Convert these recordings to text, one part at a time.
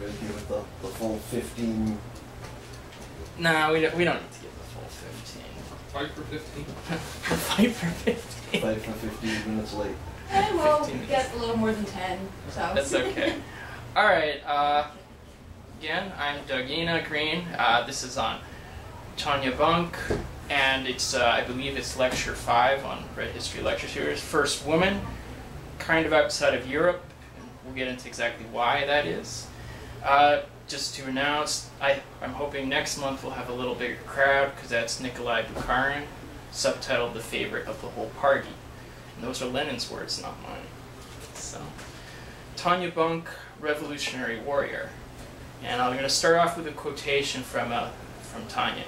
Good with the full 15? Nah, we don't need to give the full 15. Fight for 15. Fight for 15. Fight for 15 minutes late. And we'll get a little more than 10, so. That's okay. Alright, again, I'm Dugina Green. This is on Tanya Bunk, and it's, I believe it's lecture 5 on Red History Lecture Series. First woman, kind of outside of Europe. We'll get into exactly why that is. Just to announce, I'm hoping next month we'll have a little bigger crowd, because that's Nikolai Bukharin, subtitled The Favorite of the Whole Party. And those are Lenin's words, not mine. So, Tanya Bunk, revolutionary warrior. And I'm going to start off with a quotation from Tanya.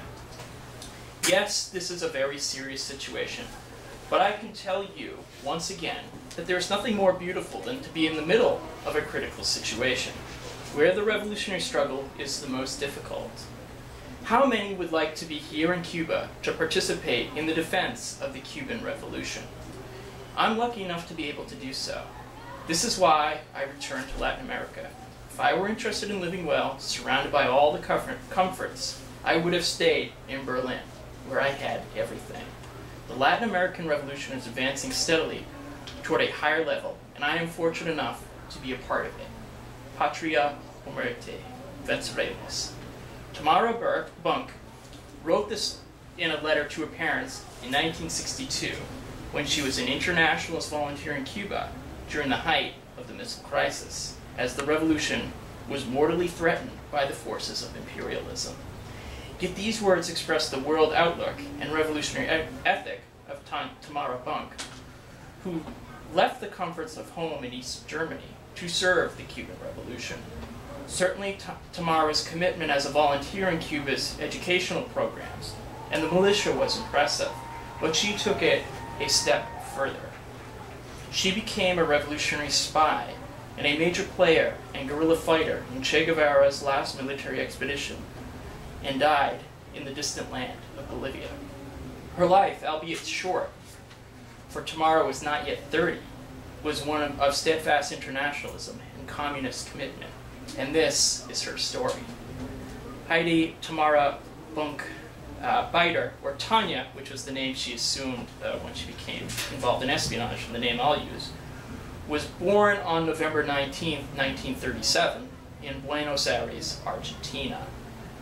"Yes, this is a very serious situation, but I can tell you, once again, that there is nothing more beautiful than to be in the middle of a critical situation, where the revolutionary struggle is the most difficult. How many would like to be here in Cuba to participate in the defense of the Cuban Revolution? I'm lucky enough to be able to do so. This is why I returned to Latin America. If I were interested in living well, surrounded by all the comforts, I would have stayed in Berlin, where I had everything. The Latin American Revolution is advancing steadily toward a higher level, and I am fortunate enough to be a part of it. Patria o muerte, venceremos." Tamara Bunk wrote this in a letter to her parents in 1962, when she was an internationalist volunteer in Cuba during the height of the missile crisis, as the revolution was mortally threatened by the forces of imperialism. Yet these words express the world outlook and revolutionary ethic of Tamara Bunk, who left the comforts of home in East Germany to serve the Cuban Revolution. Certainly, Tamara's commitment as a volunteer in Cuba's educational programs and the militia was impressive, but she took it a step further. She became a revolutionary spy and a major player and guerrilla fighter in Che Guevara's last military expedition, and died in the distant land of Bolivia. Her life, albeit short, for Tamara was not yet 30, was one of steadfast internationalism and communist commitment. And this is her story. Haydée Tamara Bunke Bider, or Tanya, which was the name she assumed when she became involved in espionage, and the name I'll use, was born on November 19, 1937, in Buenos Aires, Argentina.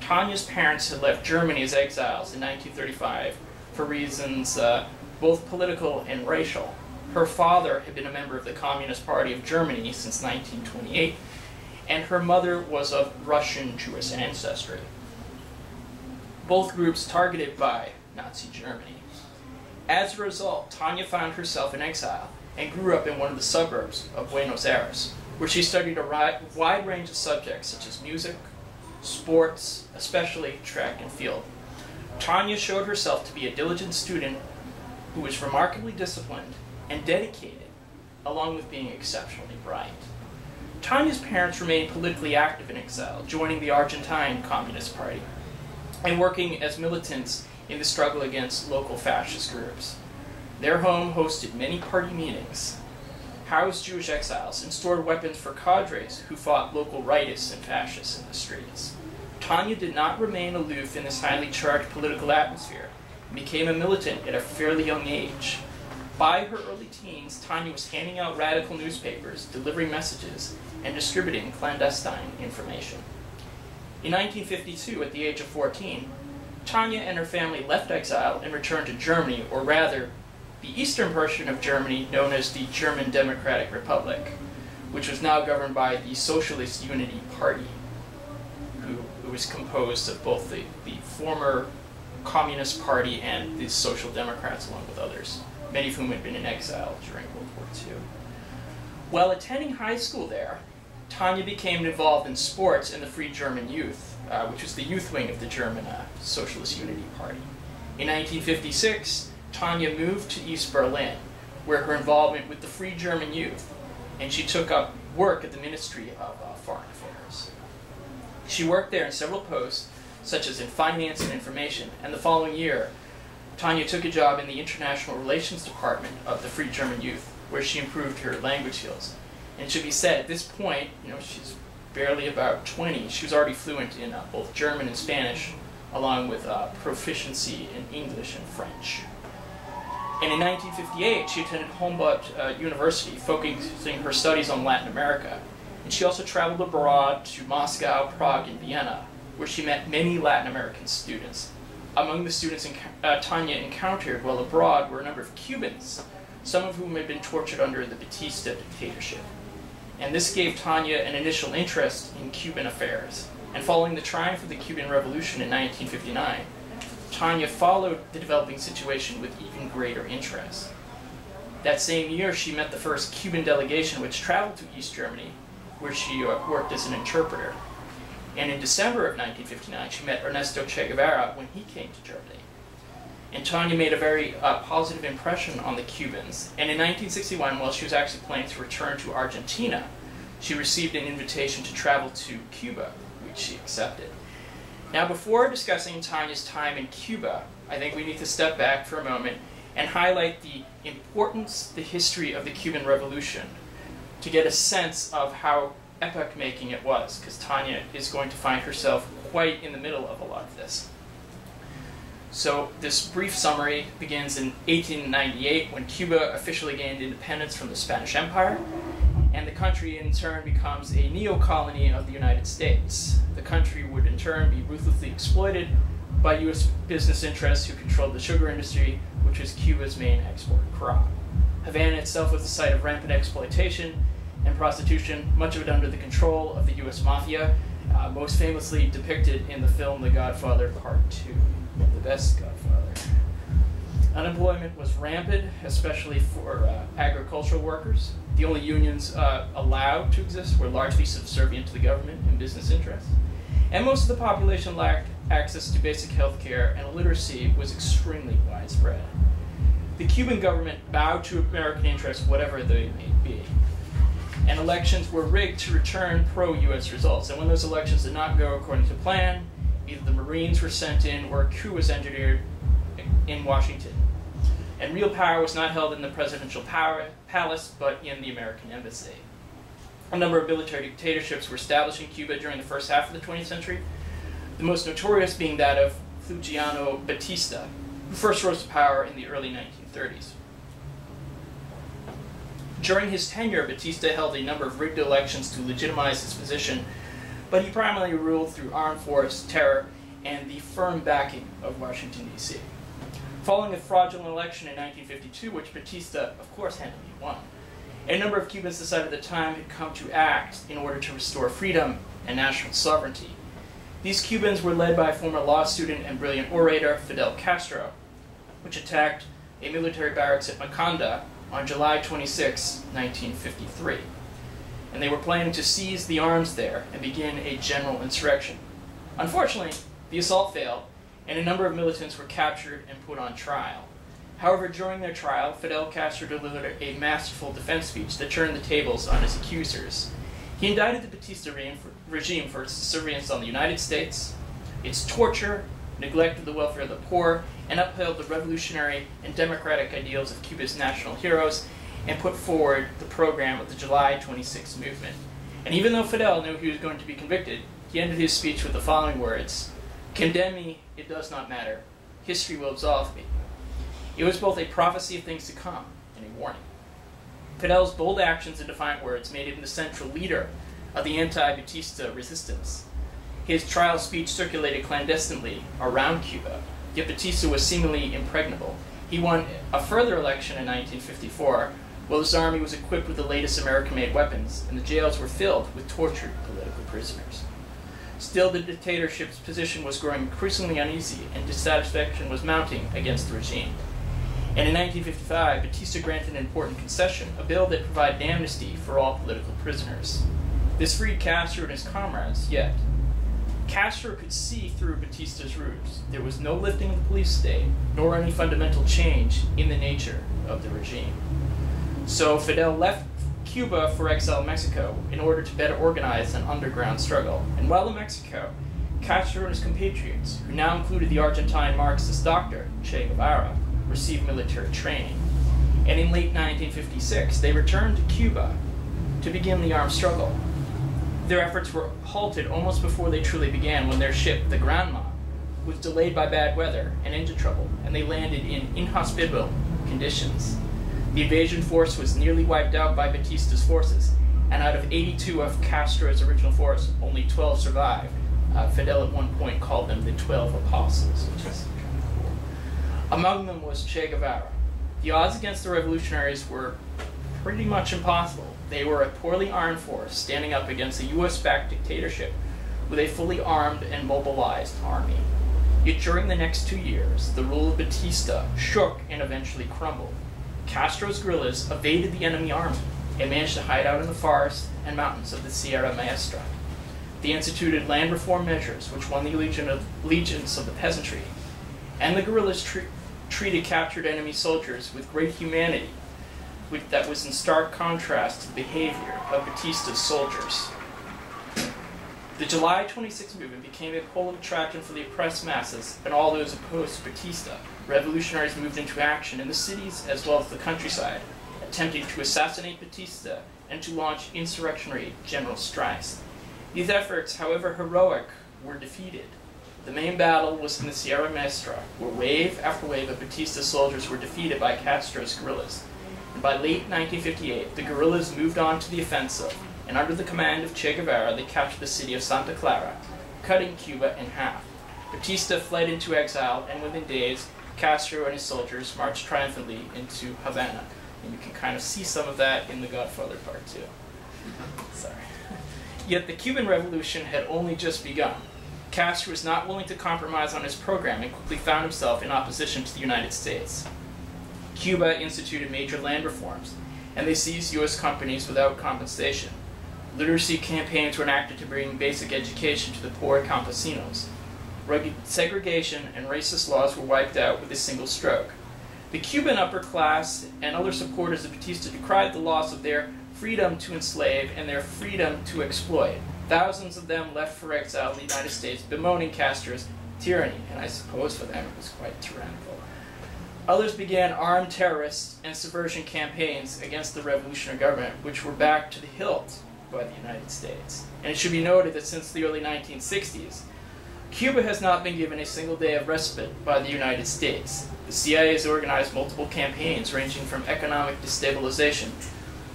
Tanya's parents had left Germany as exiles in 1935 for reasons both political and racial. Her father had been a member of the Communist Party of Germany since 1928, and her mother was of Russian Jewish ancestry. Both groups targeted by Nazi Germany. As a result, Tanya found herself in exile and grew up in one of the suburbs of Buenos Aires, where she studied a wide range of subjects such as music, sports, especially track and field. Tanya showed herself to be a diligent student who was remarkably disciplined and dedicated, along with being exceptionally bright. Tanya's parents remained politically active in exile, joining the Argentine Communist Party and working as militants in the struggle against local fascist groups. Their home hosted many party meetings, housed Jewish exiles, and stored weapons for cadres who fought local rightists and fascists in the streets. Tanya did not remain aloof in this highly charged political atmosphere and became a militant at a fairly young age. By her early teens, Tanya was handing out radical newspapers, delivering messages, and distributing clandestine information. In 1952, at the age of 14, Tanya and her family left exile and returned to Germany, or rather, the eastern portion of Germany known as the German Democratic Republic, which was now governed by the Socialist Unity Party, who was composed of both the former Communist Party and the Social Democrats, along with others, many of whom had been in exile during World War II. While attending high school there, Tanya became involved in sports and the Free German Youth, which was the youth wing of the German Socialist Unity Party. In 1956, Tanya moved to East Berlin, where her involvement with the Free German Youth, and she took up work at the Ministry of Foreign Affairs. She worked there in several posts, such as in finance and information, and the following year, Tanya took a job in the International Relations Department of the Free German Youth, where she improved her language skills. And it should be said, at this point, you know, she's barely about 20, she was already fluent in both German and Spanish, along with proficiency in English and French. And in 1958, she attended Humboldt University, focusing her studies on Latin America. And she also traveled abroad to Moscow, Prague, and Vienna, where she met many Latin American students. Among the students Tanya encountered while abroad were a number of Cubans, some of whom had been tortured under the Batista dictatorship. And this gave Tanya an initial interest in Cuban affairs. And following the triumph of the Cuban Revolution in 1959, Tanya followed the developing situation with even greater interest. That same year, she met the first Cuban delegation which traveled to East Germany, where she worked as an interpreter. And in December of 1959, she met Ernesto Che Guevara when he came to Germany. And Tanya made a very positive impression on the Cubans. And in 1961, while she was actually planning to return to Argentina, she received an invitation to travel to Cuba, which she accepted. Now, before discussing Tanya's time in Cuba, I think we need to step back for a moment and highlight the importance, the history of the Cuban Revolution, to get a sense of how epoch-making it was, because Tanya is going to find herself quite in the middle of a lot of this. So this brief summary begins in 1898, when Cuba officially gained independence from the Spanish Empire, and the country in turn becomes a neo-colony of the United States. The country would in turn be ruthlessly exploited by U.S. business interests who controlled the sugar industry, which was Cuba's main export crop. Havana itself was the site of rampant exploitation and prostitution, much of it under the control of the U.S. mafia, most famously depicted in the film The Godfather Part II, the best Godfather. Unemployment was rampant, especially for agricultural workers. The only unions allowed to exist were largely subservient to the government and business interests. And most of the population lacked access to basic health care, and illiteracy was extremely widespread. The Cuban government bowed to American interests, whatever they may be. And elections were rigged to return pro-U.S. results. And when those elections did not go according to plan, either the Marines were sent in or a coup was engineered in Washington. And real power was not held in the presidential palace, but in the American embassy. A number of military dictatorships were established in Cuba during the first half of the 20th century, the most notorious being that of Fulgencio Batista, who first rose to power in the early 1930s. During his tenure, Batista held a number of rigged elections to legitimize his position, but he primarily ruled through armed force, terror, and the firm backing of Washington, D.C. Following a fraudulent election in 1952, which Batista, of course, handily won, a number of Cubans decided the time had come to act in order to restore freedom and national sovereignty. These Cubans were led by former law student and brilliant orator Fidel Castro, which attacked a military barracks at Macanda on July 26, 1953. And they were planning to seize the arms there and begin a general insurrection. Unfortunately, the assault failed, and a number of militants were captured and put on trial. However, during their trial, Fidel Castro delivered a masterful defense speech that turned the tables on his accusers. He indicted the Batista regime for its disobedience on the United States, its torture, neglect of the welfare of the poor, and upheld the revolutionary and democratic ideals of Cuba's national heroes, and put forward the program of the July 26th movement. And even though Fidel knew he was going to be convicted, he ended his speech with the following words: "Condemn me, it does not matter. History will absolve me." It was both a prophecy of things to come and a warning. Fidel's bold actions and defiant words made him the central leader of the anti-Batista resistance. His trial speech circulated clandestinely around Cuba, yet Batista was seemingly impregnable. He won a further election in 1954, while his army was equipped with the latest American-made weapons, and the jails were filled with tortured political prisoners. Still, the dictatorship's position was growing increasingly uneasy, and dissatisfaction was mounting against the regime. And in 1955, Batista granted an important concession, a bill that provided amnesty for all political prisoners. This freed Castro and his comrades, yet Castro could see through Batista's ruse. There was no lifting of the police state, nor any fundamental change in the nature of the regime. So Fidel left Cuba for exile in Mexico in order to better organize an underground struggle. And while in Mexico, Castro and his compatriots, who now included the Argentine Marxist doctor Che Guevara, received military training. And in late 1956, they returned to Cuba to begin the armed struggle. their efforts were halted almost before they truly began when their ship, the Granma, was delayed by bad weather and into trouble, and they landed in inhospitable conditions. The invasion force was nearly wiped out by Batista's forces, and out of 82 of Castro's original force, only 12 survived. Fidel at one point called them the 12 Apostles, which is kind of cool. Among them was Che Guevara. The odds against the revolutionaries were pretty much impossible. They were a poorly armed force standing up against a US-backed dictatorship with a fully armed and mobilized army. Yet during the next 2 years, the rule of Batista shook and eventually crumbled. Castro's guerrillas evaded the enemy army and managed to hide out in the forests and mountains of the Sierra Maestra. They instituted land reform measures, which won the allegiance of the peasantry, and the guerrillas treated captured enemy soldiers with great humanity, that was in stark contrast to the behavior of Batista's soldiers. The July 26th movement became a pole of attraction for the oppressed masses and all those opposed to Batista. Revolutionaries moved into action in the cities as well as the countryside, attempting to assassinate Batista and to launch insurrectionary general strikes. These efforts, however heroic, were defeated. The main battle was in the Sierra Maestra, where wave after wave of Batista's soldiers were defeated by Castro's guerrillas. And by late 1958, the guerrillas moved on to the offensive, and under the command of Che Guevara, they captured the city of Santa Clara, cutting Cuba in half. Batista fled into exile, and within days, Castro and his soldiers marched triumphantly into Havana. And you can kind of see some of that in The Godfather Part 2. Sorry. Yet the Cuban Revolution had only just begun. Castro was not willing to compromise on his program and quickly found himself in opposition to the United States. Cuba instituted major land reforms, and they seized US companies without compensation. Literacy campaigns were enacted to bring basic education to the poor campesinos. Segregation and racist laws were wiped out with a single stroke. The Cuban upper class and other supporters of Batista decried the loss of their freedom to enslave and their freedom to exploit. Thousands of them left for exile in the United States, bemoaning Castro's tyranny, and I suppose for them it was quite tyrannical. Others began armed terrorist and subversion campaigns against the revolutionary government, which were backed to the hilt by the United States. And it should be noted that since the early 1960s, Cuba has not been given a single day of respite by the United States. The CIA has organized multiple campaigns ranging from economic destabilization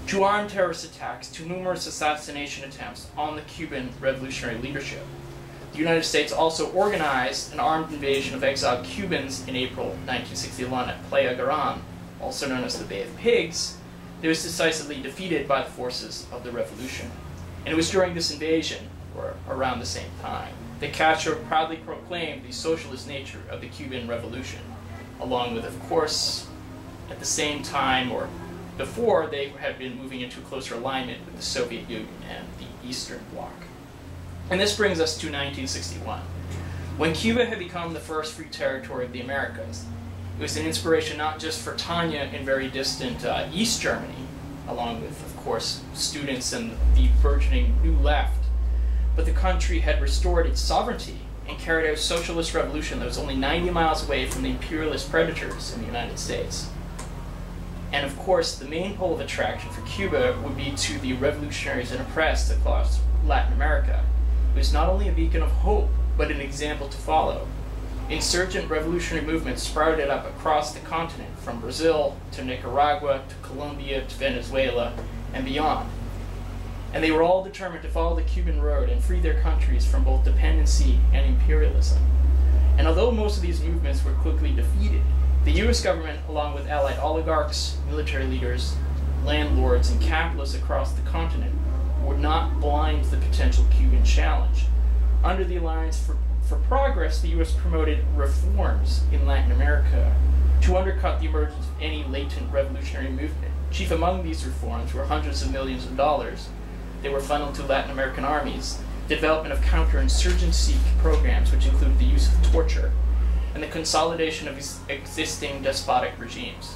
to armed terrorist attacks, to numerous assassination attempts on the Cuban revolutionary leadership. The United States also organized an armed invasion of exiled Cubans in April 1961 at Playa Girón, also known as the Bay of Pigs. It was decisively defeated by the forces of the revolution. And it was during this invasion, or around the same time, that Castro proudly proclaimed the socialist nature of the Cuban Revolution, along with, of course, at the same time, or before, they had been moving into closer alignment with the Soviet Union and the Eastern Bloc. And this brings us to 1961, when Cuba had become the first free territory of the Americas. It was an inspiration not just for Tanya in very distant East Germany, along with, of course, students and the burgeoning New Left, but the country had restored its sovereignty and carried out a socialist revolution that was only 90 miles away from the imperialist predators in the United States. And of course, the main pole of attraction for Cuba would be to the revolutionaries and oppressed across Latin America. It was not only a beacon of hope, but an example to follow. Insurgent revolutionary movements sprouted up across the continent, from Brazil to Nicaragua to Colombia to Venezuela and beyond. And they were all determined to follow the Cuban road and free their countries from both dependency and imperialism. And although most of these movements were quickly defeated, the U.S. government, along with allied oligarchs, military leaders, landlords, and capitalists across the continent, were not blind to the potential Cuban challenge. Under the Alliance for Progress, the U.S. promoted reforms in Latin America to undercut the emergence of any latent revolutionary movement. Chief among these reforms were hundreds of millions of dollars that were funneled to Latin American armies, development of counterinsurgency programs, which included the use of torture, and the consolidation of existing despotic regimes.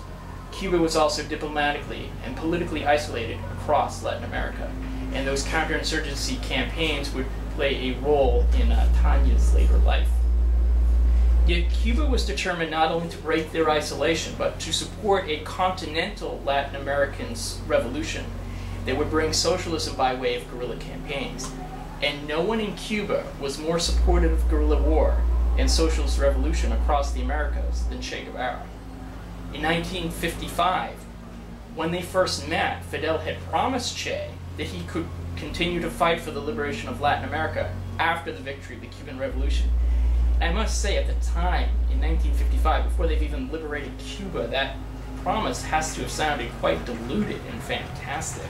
Cuba was also diplomatically and politically isolated across Latin America, and those counterinsurgency campaigns would play a role in Tanya's later life. Yet Cuba was determined not only to break their isolation, but to support a continental Latin American revolution that would bring socialism by way of guerrilla campaigns. and no one in Cuba was more supportive of guerrilla war and socialist revolution across the Americas than Che Guevara. In 1955, when they first met, Fidel had promised Che that he could continue to fight for the liberation of Latin America after the victory of the Cuban Revolution. And I must say, at the time, in 1955, before they've even liberated Cuba, that promise has to have sounded quite diluted and fantastic.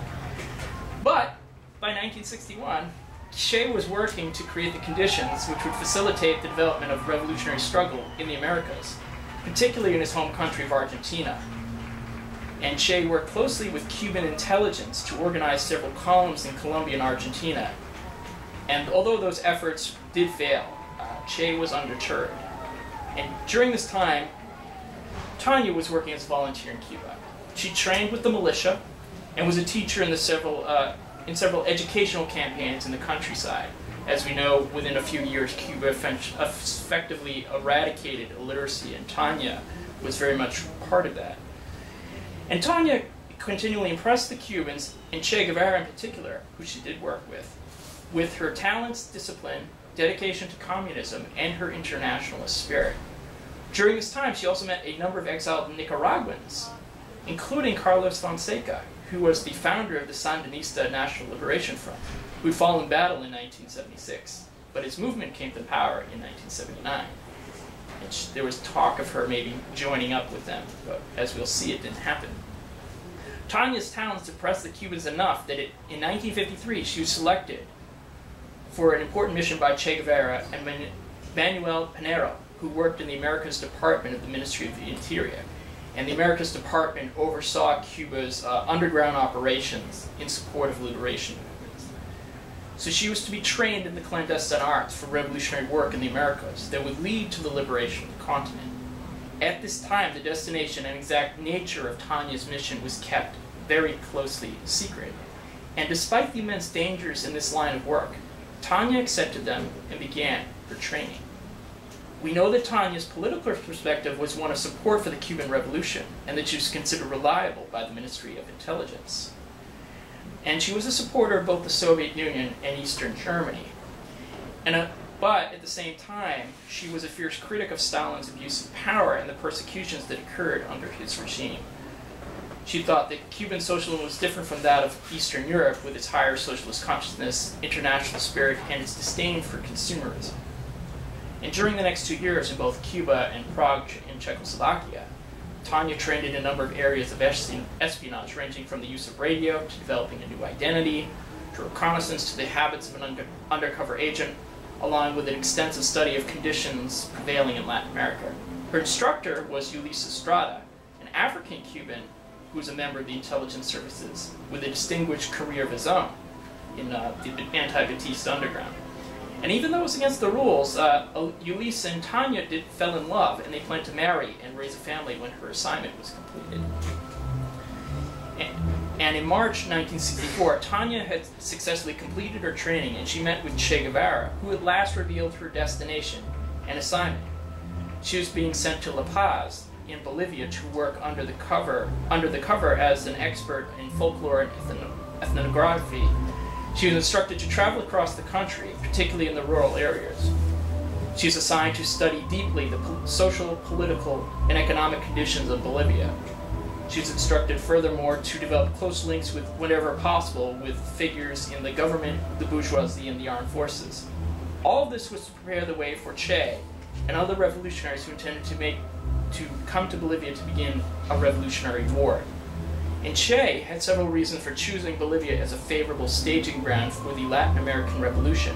But by 1961, Che was working to create the conditions which would facilitate the development of revolutionary struggle in the Americas, particularly in his home country of Argentina. And Che worked closely with Cuban intelligence to organize several columns in Colombia and Argentina. And although those efforts did fail, Che was undeterred. And during this time, Tanya was working as a volunteer in Cuba. She trained with the militia and was a teacher in several educational campaigns in the countryside. As we know, within a few years, Cuba effectively eradicated illiteracy, and Tanya was very much part of that. And Tanya continually impressed the Cubans, and Che Guevara in particular, who she did work with her talents, discipline, dedication to communism, and her internationalist spirit. During this time, she also met a number of exiled Nicaraguans, including Carlos Fonseca, who was the founder of the Sandinista National Liberation Front, who had fallen in battle in 1976, but his movement came to power in 1979. And there was talk of her maybe joining up with them, but as we'll see, it didn't happen. Tanya's talents impressed the Cubans enough that in 1953 she was selected for an important mission by Che Guevara and Manuel Pinero, who worked in the Americas Department of the Ministry of the Interior. And the Americas Department oversaw Cuba's underground operations in support of liberation movements. So she was to be trained in the clandestine arts for revolutionary work in the Americas that would lead to the liberation of the continent. At this time, the destination and exact nature of Tanya's mission was kept very closely secret. And despite the immense dangers in this line of work, Tanya accepted them and began her training. We know that Tanya's political perspective was one of support for the Cuban Revolution, and that she was considered reliable by the Ministry of Intelligence. And she was a supporter of both the Soviet Union and Eastern Germany. But at the same time, she was a fierce critic of Stalin's abuse of power and the persecutions that occurred under his regime. She thought that Cuban socialism was different from that of Eastern Europe, with its higher socialist consciousness, international spirit, and its disdain for consumerism. And during the next 2 years in both Cuba and Prague in Czechoslovakia, Tanya trained in a number of areas of espionage, ranging from the use of radio to developing a new identity, to reconnaissance to the habits of an undercover agent, along with an extensive study of conditions prevailing in Latin America. Her instructor was Ulises Estrada, an African Cuban who was a member of the intelligence services with a distinguished career of his own in the anti-Batista underground. And even though it was against the rules, Ulises and Tanya fell in love, and they planned to marry and raise a family when her assignment was completed. And in March 1964, Tanya had successfully completed her training, and she met with Che Guevara, who at last revealed her destination and assignment. She was being sent to La Paz in Bolivia to work under the cover as an expert in folklore and ethnography. She was instructed to travel across the country, particularly in the rural areas. She was assigned to study deeply the social, political, and economic conditions of Bolivia. She was instructed furthermore to develop close links with, whenever possible, with figures in the government, the bourgeoisie, and the armed forces. All of this was to prepare the way for Che and other revolutionaries who intended to come to Bolivia to begin a revolutionary war. And Che had several reasons for choosing Bolivia as a favorable staging ground for the Latin American Revolution.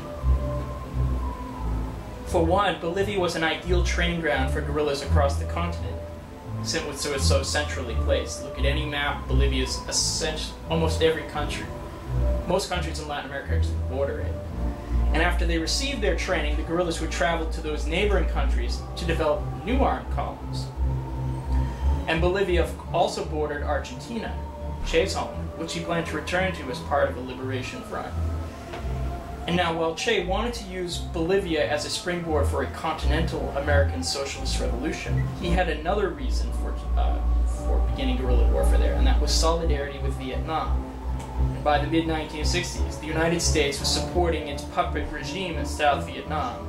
For one, Bolivia was an ideal training ground for guerrillas across the continent, since it was so centrally placed. Look at any map, Bolivia is essentially almost every country. Most countries in Latin America border it. And after they received their training, the guerrillas would travel to those neighboring countries to develop new armed columns. And Bolivia also bordered Argentina, Che's home, which he planned to return to as part of the liberation front. And now, while Che wanted to use Bolivia as a springboard for a continental American socialist revolution, he had another reason for beginning guerrilla warfare there, and that was solidarity with Vietnam. by the mid-1960s, the United States was supporting its puppet regime in South Vietnam,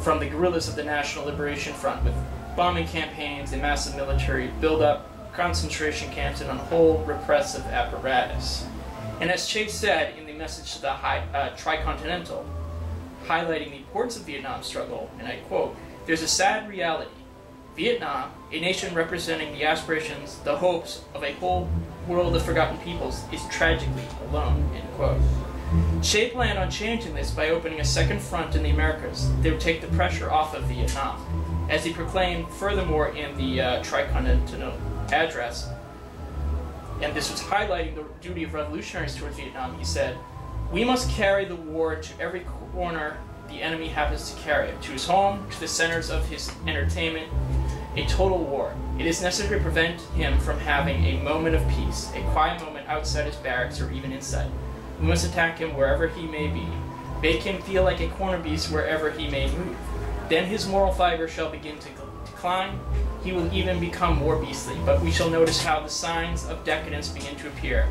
from the guerrillas of the National Liberation Front with bombing campaigns and massive military buildup, concentration camps, and a whole repressive apparatus. And as Che said in the message to the Tricontinental, highlighting the importance of Vietnam struggle, and I quote, "There's a sad reality. Vietnam, a nation representing the aspirations, the hopes of a whole world of forgotten peoples, is tragically alone," end quote. Che planned on changing this by opening a second front in the Americas that would take the pressure off of Vietnam. As he proclaimed furthermore in the Tricontinental Address, and this was highlighting the duty of revolutionaries towards Vietnam, he said, "We must carry the war to every corner the enemy happens to carry it, to his home, to the centers of his entertainment, a total war. It is necessary to prevent him from having a moment of peace, a quiet moment outside his barracks or even inside. We must attack him wherever he may be, make him feel like a corner beast wherever he may move. Then his moral fiber shall begin to decline. He will even become more beastly, but we shall notice how the signs of decadence begin to appear.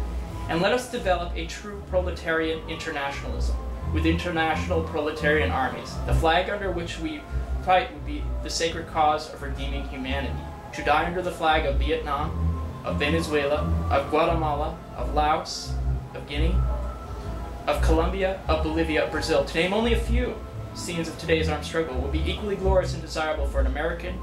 And let us develop a true proletarian internationalism, with international proletarian armies. The flag under which we fight would be the sacred cause of redeeming humanity. To die under the flag of Vietnam, of Venezuela, of Guatemala, of Laos, of Guinea, of Colombia, of Bolivia, of Brazil, to name only a few scenes of today's armed struggle, would be equally glorious and desirable for an American,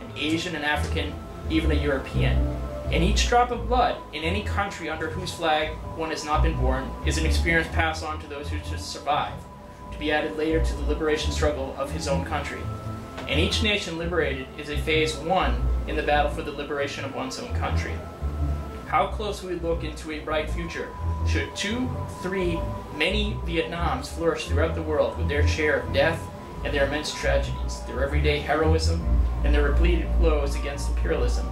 an Asian, an African, even a European. And each drop of blood in any country under whose flag one has not been born is an experience passed on to those who survive, to be added later to the liberation struggle of his own country. And each nation liberated is a phase one in the battle for the liberation of one's own country. How close we look into a bright future should 2, 3, many Vietnams flourish throughout the world with their share of death and their immense tragedies, their everyday heroism and their repeated blows against imperialism,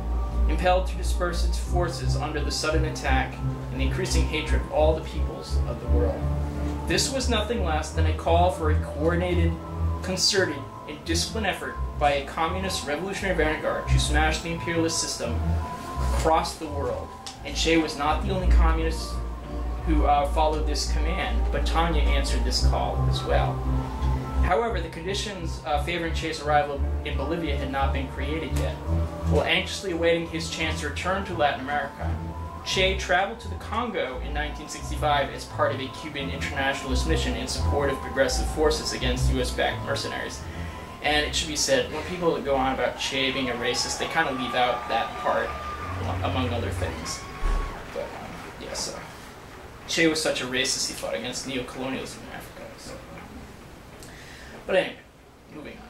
impelled to disperse its forces under the sudden attack and the increasing hatred of all the peoples of the world. This was nothing less than a call for a coordinated, concerted, and disciplined effort by a communist revolutionary vanguard to smash the imperialist system across the world. And Che was not the only communist who followed this command, but Tanya answered this call as well. However, the conditions favoring Che's arrival in Bolivia had not been created yet. While anxiously awaiting his chance to return to Latin America, Che traveled to the Congo in 1965 as part of a Cuban internationalist mission in support of progressive forces against US-backed mercenaries. And it should be said, when people go on about Che being a racist, they kind of leave out that part, among other things. But, yeah, so. Che was such a racist, he fought against neocolonialism in Africa. So. But anyway, moving on.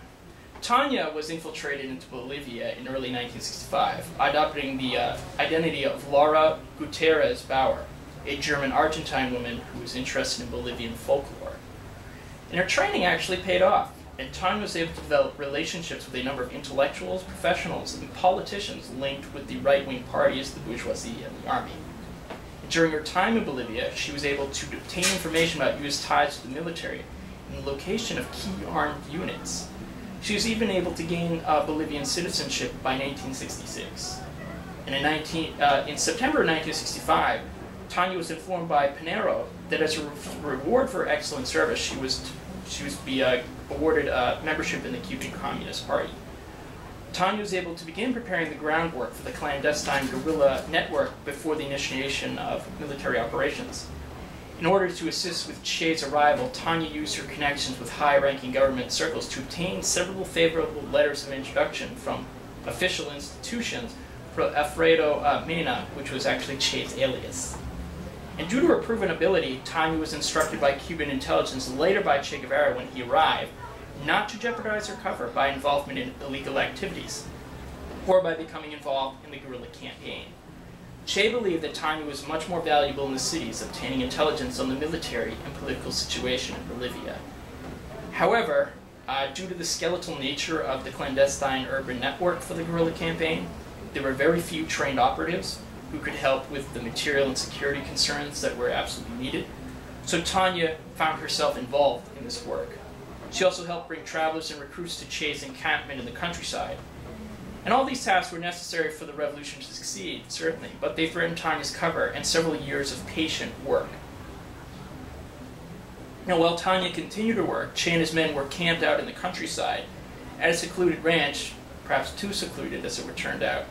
Tanya was infiltrated into Bolivia in early 1965, adopting the identity of Laura Gutierrez Bauer, a German-Argentine woman who was interested in Bolivian folklore. And her training actually paid off, and Tanya was able to develop relationships with a number of intellectuals, professionals, and politicians linked with the right-wing parties, the bourgeoisie, and the army. During her time in Bolivia, she was able to obtain information about U.S. ties to the military and the location of key armed units. She was even able to gain Bolivian citizenship by 1966. And in September 1965, Tanya was informed by Pinero that as a reward for excellent service, she was awarded membership in the Cuban Communist Party. Tanya was able to begin preparing the groundwork for the clandestine guerrilla network before the initiation of military operations. In order to assist with Che's arrival, Tanya used her connections with high-ranking government circles to obtain several favorable letters of introduction from official institutions for Alfredo Mena, which was actually Che's alias. And due to her proven ability, Tanya was instructed by Cuban intelligence later by Che Guevara when he arrived, not to jeopardize her cover by involvement in illegal activities or by becoming involved in the guerrilla campaign. Che believed that Tanya was much more valuable in the cities, obtaining intelligence on the military and political situation in Bolivia. However, due to the skeletal nature of the clandestine urban network for the guerrilla campaign, there were very few trained operatives who could help with the material and security concerns that were absolutely needed. So Tanya found herself involved in this work. She also helped bring travelers and recruits to Che's encampment in the countryside. And all these tasks were necessary for the revolution to succeed, certainly, but they threatened time as cover and several years of patient work. Now, while Tanya continued to work, Che and his men were camped out in the countryside at a secluded ranch, perhaps too secluded as it were turned out,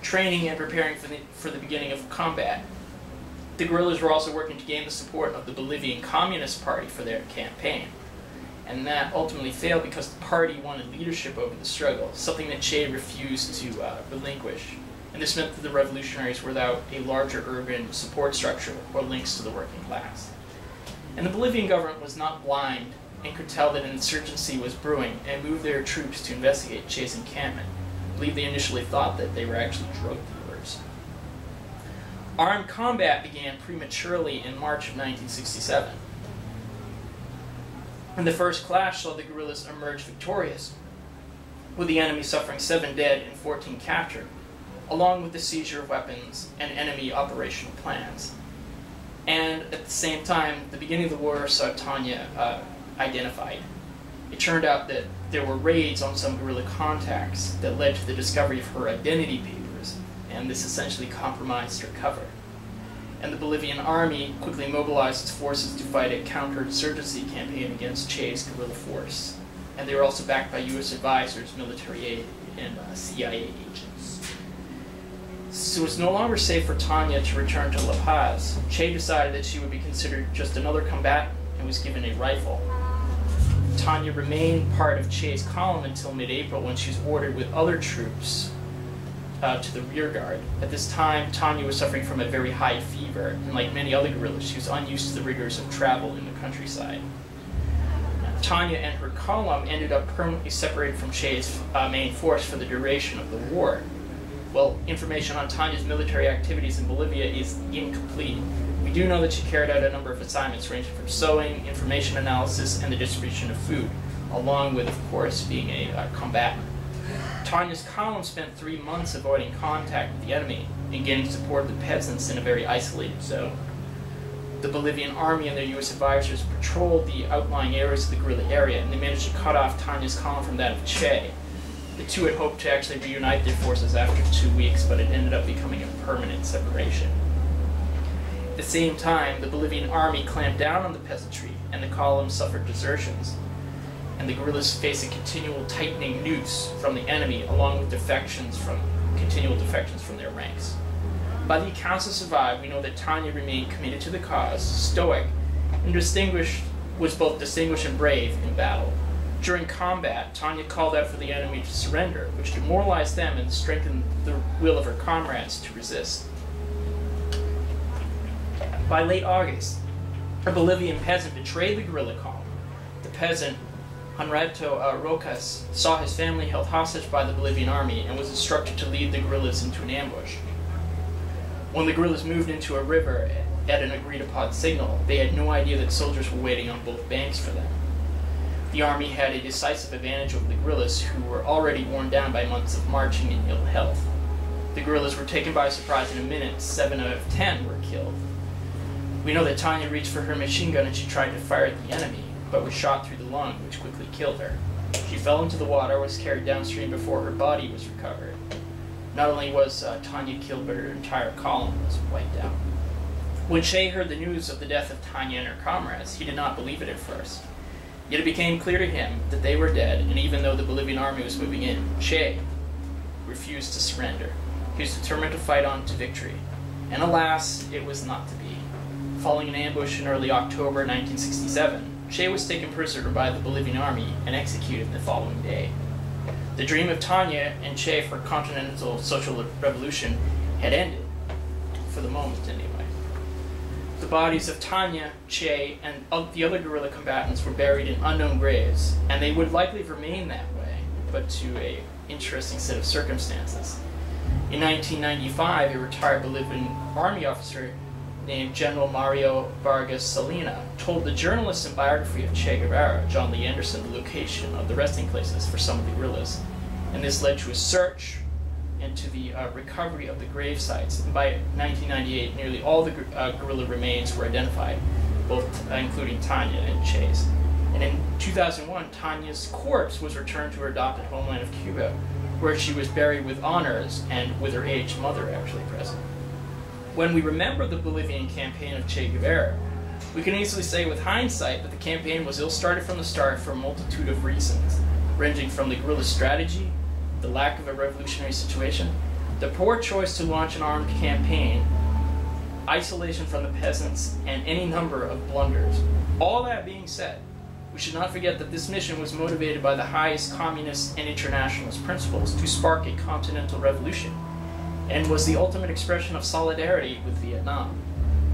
training and preparing for the beginning of combat. The guerrillas were also working to gain the support of the Bolivian Communist Party for their campaign. And that ultimately failed because the party wanted leadership over the struggle, something that Che refused to relinquish. And this meant that the revolutionaries were without a larger urban support structure or links to the working class. And the Bolivian government was not blind and could tell that an insurgency was brewing and moved their troops to investigate Che's encampment. I believe they initially thought that they were actually drug dealers. Armed combat began prematurely in March of 1967. And the first clash saw the guerrillas emerge victorious, with the enemy suffering 7 dead and 14 captured, along with the seizure of weapons and enemy operational plans. And at the same time, the beginning of the war saw Tanya identified. It turned out that there were raids on some guerrilla contacts that led to the discovery of her identity papers, and this essentially compromised her cover. And the Bolivian army quickly mobilized its forces to fight a counterinsurgency campaign against Che's guerrilla force. And they were also backed by U.S. advisors, military aid, and CIA agents. So it was no longer safe for Tanya to return to La Paz. Che decided that she would be considered just another combatant and was given a rifle. Tanya remained part of Che's column until mid-April, when she was ordered with other troops to the rear guard. At this time, Tanya was suffering from a very high fever, and like many other guerrillas, she was unused to the rigors of travel in the countryside. Tanya and her column ended up permanently separated from Che's main force for the duration of the war. Well, information on Tanya's military activities in Bolivia is incomplete. We do know that she carried out a number of assignments ranging from sewing, information analysis, and the distribution of food, along with, of course, being a combatant. Tanya's column spent 3 months avoiding contact with the enemy and getting support of the peasants in a very isolated zone. The Bolivian army and their U.S. advisors patrolled the outlying areas of the guerrilla area, and they managed to cut off Tanya's column from that of Che. The two had hoped to actually reunite their forces after 2 weeks, but it ended up becoming a permanent separation. At the same time, the Bolivian army clamped down on the peasantry, and the column suffered desertions. And the guerrillas face a continual tightening noose from the enemy, along with continual defections from their ranks. By the accounts that survived, we know that Tanya remained committed to the cause, stoic, and was both distinguished and brave in battle. During combat, Tanya called out for the enemy to surrender, which demoralized them and strengthened the will of her comrades to resist. By late August, a Bolivian peasant betrayed the guerrilla column. The peasant, Juanreto Rocas, saw his family held hostage by the Bolivian army and was instructed to lead the guerrillas into an ambush. When the guerrillas moved into a river at an agreed-upon signal, they had no idea that soldiers were waiting on both banks for them. The army had a decisive advantage over the guerrillas, who were already worn down by months of marching and ill health. The guerrillas were taken by surprise in a minute. 7 out of 10 were killed. We know that Tanya reached for her machine gun and she tried to fire at the enemy, but was shot through the lung, which quickly killed her. She fell into the water, was carried downstream before her body was recovered. Not only was Tanya killed, but her entire column was wiped out. When Che heard the news of the death of Tanya and her comrades, he did not believe it at first. Yet it became clear to him that they were dead, and even though the Bolivian army was moving in, Che refused to surrender. He was determined to fight on to victory. And alas, it was not to be. Following an ambush in early October 1967, Che was taken prisoner by the Bolivian army and executed the following day. The dream of Tanya and Che for continental social revolution had ended, for the moment anyway. The bodies of Tanya, Che, and of the other guerrilla combatants were buried in unknown graves, and they would likely remain that way, but to an interesting set of circumstances. In 1995, a retired Bolivian army officer named General Mario Vargas Salina told the journalist and biography of Che Guevara, John Lee Anderson, the location of the resting places for some of the guerrillas. And this led to a search and to the recovery of the grave sites. And by 1998, nearly all the guerrilla remains were identified, both including Tanya and Che's. And in 2001, Tanya's corpse was returned to her adopted homeland of Cuba, where she was buried with honors and with her aged mother actually present. When we remember the Bolivian campaign of Che Guevara, we can easily say with hindsight that the campaign was ill-started from the start for a multitude of reasons, ranging from the guerrilla strategy, the lack of a revolutionary situation, the poor choice to launch an armed campaign, isolation from the peasants, and any number of blunders. All that being said, we should not forget that this mission was motivated by the highest communist and internationalist principles to spark a continental revolution, and was the ultimate expression of solidarity with Vietnam.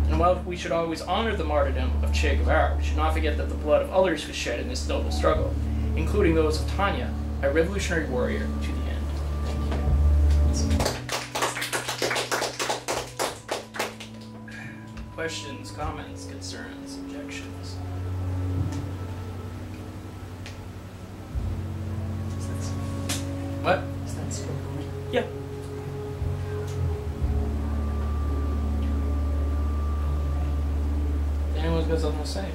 And while we should always honor the martyrdom of Che Guevara, we should not forget that the blood of others was shed in this noble struggle, including those of Tanya, a revolutionary warrior to the end. Thank you. Questions, comments, concerns, objections? What? Is that spoken word? Yeah. Anyone got something to say?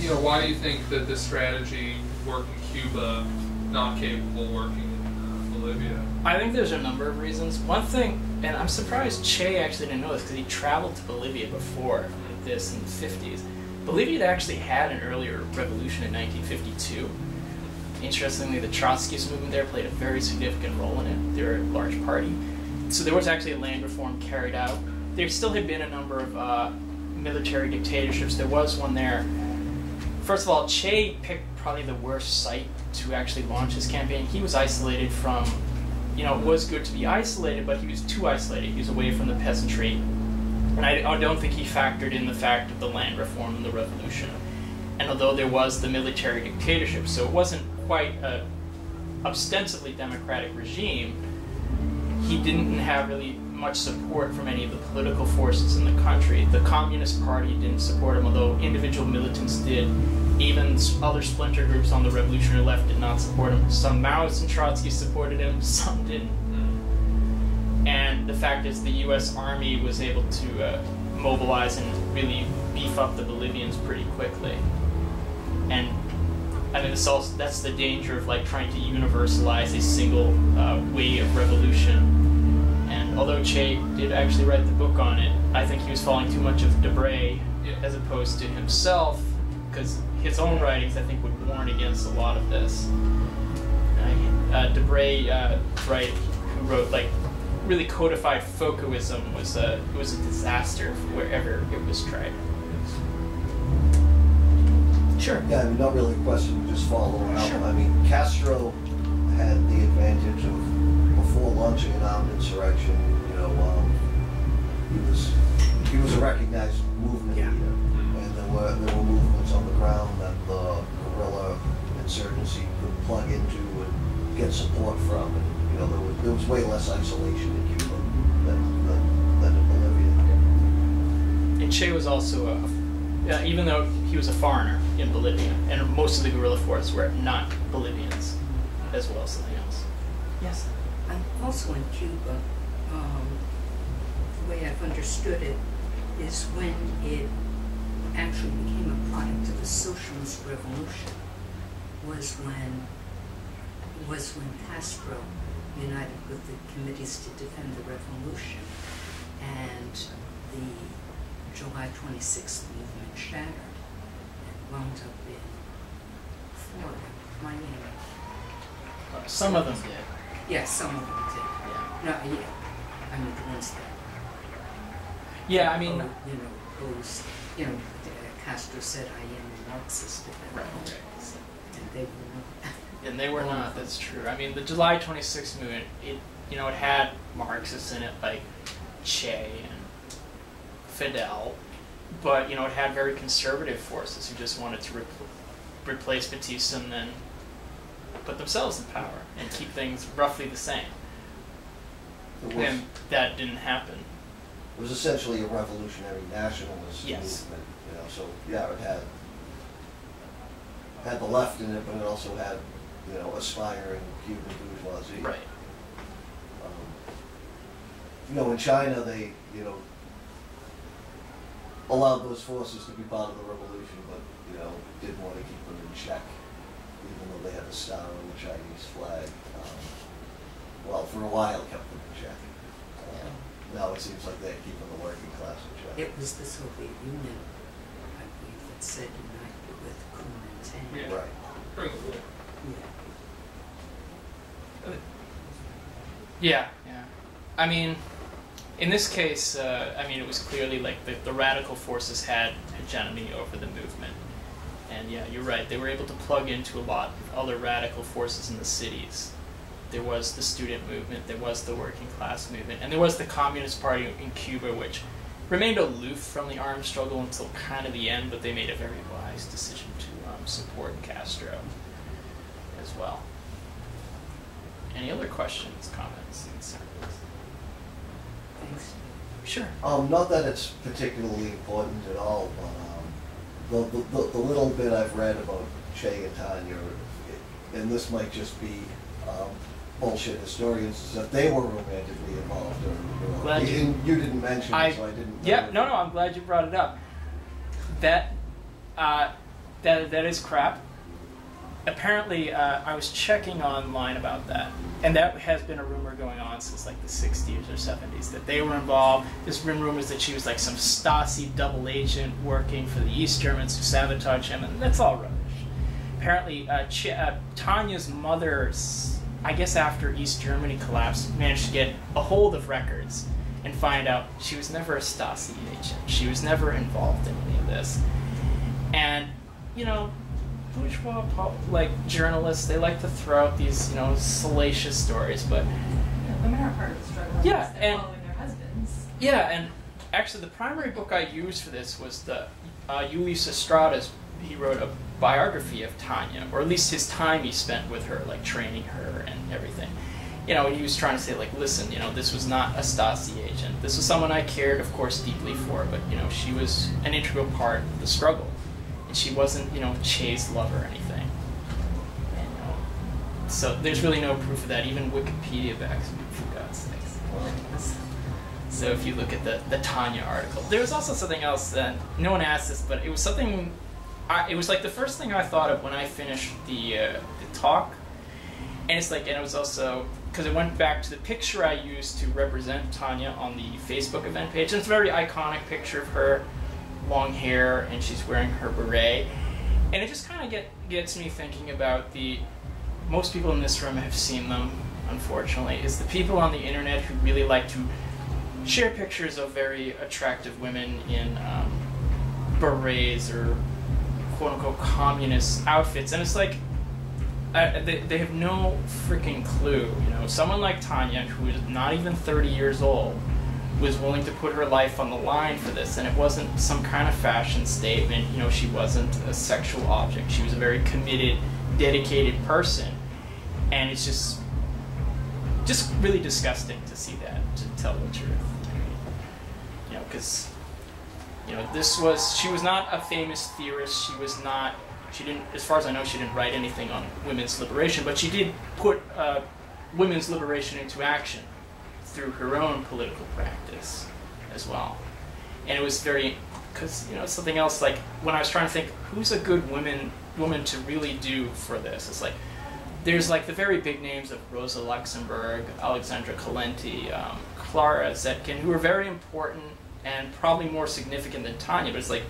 You know, why do you think that this strategy worked in Cuba, not capable working in Bolivia? I think there's a number of reasons. One thing, and I'm surprised Che actually didn't know this because he traveled to Bolivia before this in the 50s. Bolivia had actually had an earlier revolution in 1952. Interestingly, the Trotskyist movement there played a very significant role in it. They were a large party. So there was actually a land reform carried out. There still had been a number of military dictatorships. There was one there. First of all, Che picked probably the worst site to actually launch his campaign. He was isolated from, you know, it was good to be isolated, but he was too isolated. He was away from the peasantry. And I don't think he factored in the fact of the land reform and the revolution. And although there was the military dictatorship, so it wasn't quite an ostensibly democratic regime, he didn't have really much support from any of the political forces in the country. The Communist Party didn't support him, although individual militants did. Even other splinter groups on the revolutionary left did not support him. Some Maoists and Trotsky supported him, some didn't. And the fact is the U.S. Army was able to mobilize and really beef up the Bolivians pretty quickly. And I mean, it's also, that's the danger of like trying to universalize a single way of revolution. And although Che did actually write the book on it, I think he was following too much of Debray as opposed to himself, because his own writings, I think, would warn against a lot of this. Debray, right, who wrote like, really codified Foucaultism was a disaster wherever it was tried. Sure. Yeah, I mean, not really a question, just follow up. Sure. I mean, Castro had the advantage of, before launching an armed insurrection, you know, he was a recognized movement leader, and there were movements on the ground that the guerrilla insurgency could plug into and get support from. You know, there was way less isolation in Cuba than in Bolivia. And Che was also, even though he was a foreigner in Bolivia, and most of the guerrilla force were not Bolivians, as well as something else. Yes? And also in Cuba, the way I've understood it is when it actually became a product of the socialist revolution was when Castro united with the committees to defend the revolution, and the July 26th movement shattered and wound up in Florida, Miami. Some of them did. Yes, yeah, some of them did. Yeah. No, yeah. I mean, the ones that. Yeah, I mean. You know, those. You know, Castro said, "I am a Marxist," right. And they were not. And they were not, that's true. I mean, the July 26th movement, you know, it had Marxists in it, like Che and Fidel, but, you know, it had very conservative forces who just wanted to replace Batista and then put themselves in power and keep things roughly the same. And that didn't happen. It was essentially a revolutionary nationalist movement, you know, so, yeah, it had the left in it, but it also had, you know, aspiring Cuban bourgeoisie. Right. You know, in China, they, you know, allowed those forces to be part of the revolution, but, you know, didn't want to keep them in check. even though they had a sound Chinese flag, well, for a while kept them in check. Now it seems like they're keeping the working class in check. It was the Soviet Union, I believe, that said united with Kuomintang. Yeah. Right. During the war. Yeah. Yeah, yeah. I mean, in this case, I mean, it was clearly like the radical forces had hegemony over the movement. And yeah, you're right, they were able to plug into a lot of other radical forces in the cities. There was the student movement, there was the working class movement, and there was the Communist Party in Cuba, which remained aloof from the armed struggle until kind of the end, but they made a very wise decision to support Castro as well. Any other questions, comments, concerns? Thanks. Sure. Not that it's particularly important at all, but the little bit I've read about Che and Tanya, and this might just be bullshit historians, is that they were romantically involved during the war. You didn't mention it, so I didn't. Yeah, no, I'm glad you brought it up. That is crap. Apparently, I was checking online about that, and that has been a rumor going on since like the 60s or 70s that they were involved. There's been rumors that she was like some Stasi double agent working for the East Germans who sabotaged him, and that's all rubbish. Apparently, Tanya's mother, I guess after East Germany collapsed, managed to get a hold of records and find out she was never a Stasi agent. She was never involved in any of this. And, you know, bourgeois pop, like journalists, they like to throw out these, you know, salacious stories, but women are part of the struggle. Yeah, and following their husbands. Yeah, and actually, the primary book I used for this was the Ulises Estrada's. He wrote a biography of Tanya, or at least his time he spent with her, like training her and everything. You know, he was trying to say, like, listen, you know, this was not a Stasi agent. This was someone I cared, of course, deeply for, but you know, she was an integral part of the struggle. She wasn't, you know, Che's lover or anything. And, so there's really no proof of that. Even Wikipedia backs me, for God's sakes. So if you look at the Tanya article. There was also something else that no one asked this, but it was something, it was like the first thing I thought of when I finished the talk. And it's like, and it was also, because it went back to the picture I used to represent Tanya on the Facebook event page. And it's a very iconic picture of her. Long hair, and she's wearing her beret, and it just kind of gets me thinking about the most people in this room have seen them, unfortunately, is the people on the internet who really like to share pictures of very attractive women in berets or quote-unquote communist outfits, and it's like they have no freaking clue, you know, someone like Tanya, who is not even 30 years old, was willing to put her life on the line for this, and it wasn't some kind of fashion statement. You know, she wasn't a sexual object. She was a very committed, dedicated person, and it's just really disgusting to see that, to tell the truth. I mean, you know, because you know, she was not a famous theorist. She didn't, as far as I know, she didn't write anything on women's liberation, but she did put women's liberation into action through her own political practice as well. And it was very, because, you know, something else, like, when I was trying to think, who's a good woman to really do for this? It's like, there's like the very big names of Rosa Luxemburg, Alexandra Calenti, Clara Zetkin, who were very important and probably more significant than Tanya, but it's like,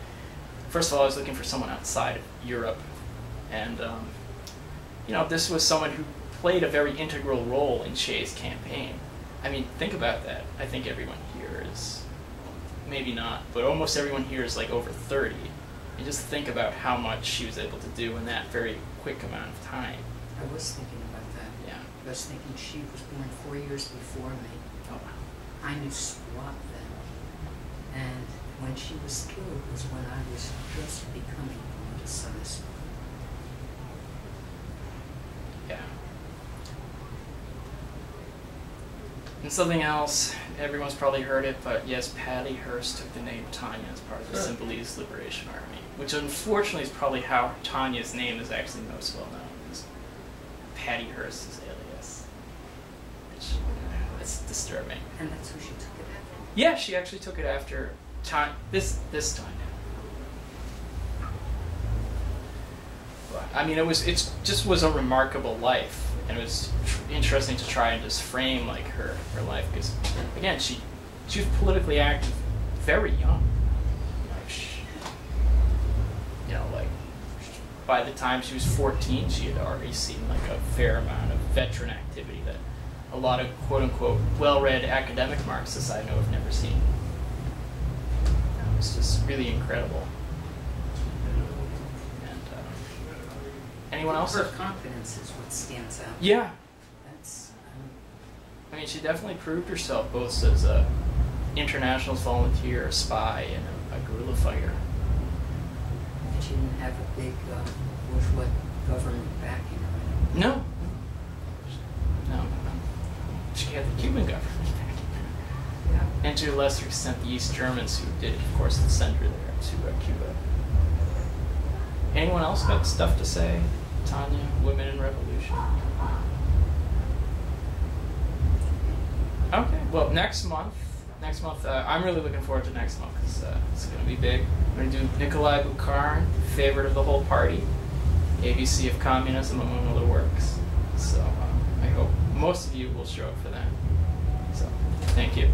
first of all, I was looking for someone outside of Europe. And, you know, this was someone who played a very integral role in Che's campaign. I mean, think about that. I think everyone here is, maybe not, but almost everyone here is like over 30. And just think about how much she was able to do in that very quick amount of time. I was thinking about that. Yeah. I was thinking she was born 4 years before me. Oh, wow. I knew squat then. And when she was killed was when I was just becoming politicized. Yeah. And something else, everyone's probably heard it, but yes, Patty Hearst took the name Tanya as part of the Congolese Liberation Army, which unfortunately is probably how Tanya's name is actually most well known, is Patty Hearst's alias, which, that's disturbing. And that's who she took it after? Yeah, she actually took it after this Tanya. But I mean, it just was a remarkable life, and it was interesting to try and just frame like her life, because again, she was politically active very young. By the time she was 14, she had already seen like a fair amount of veteran activity that a lot of quote-unquote well-read academic Marxists I know have never seen. It was just really incredible. And anyone else? Her confidence is what stands out. Yeah. That's. I mean, she definitely proved herself both as a international volunteer, a spy, and a guerrilla fighter. She didn't have a big bourgeois government backing her. No. No. She had the Cuban government backing her. Yeah. And to a lesser extent, the East Germans, who did, of course, the sender there to Cuba. Anyone else got stuff to say? Tanya, Women in Revolution. Okay. Well, next month, I'm really looking forward to next month, because it's going to be big. We're going to do Nikolai Bukharin, favorite of the whole party, ABC of Communism, among other works. So I hope most of you will show up for that. So thank you.